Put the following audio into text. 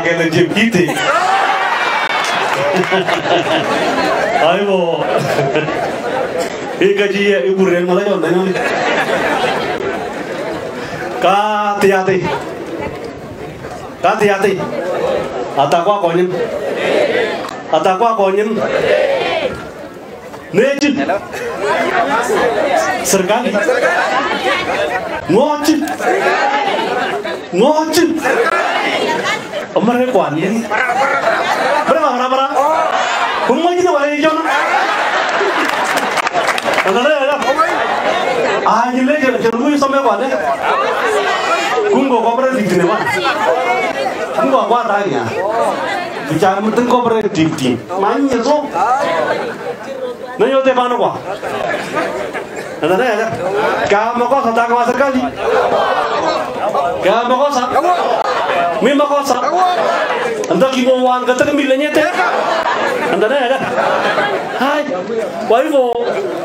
agen the gitu. Ayo, ikaji ibu Ren malah jauh dari nol. Kati hati. Atakwa konyem. Nejin, serkali, ngocin. Omar kuan ini. Berapa? Kumai itu orang yang jono. Ada. Ah, ini lagi kerugian sampai mana? Kumbo kau berani di mana? Kumbo aku tanya. Bicara tentang kau berani di mana? Nyesok. Nanyote pano kwa? Ada. Kamu kok kata kau sekali? Kamu kok sak? Memang kok sak? Anda kimo wan kata kembilanya teh? Ada. Hai, waifu.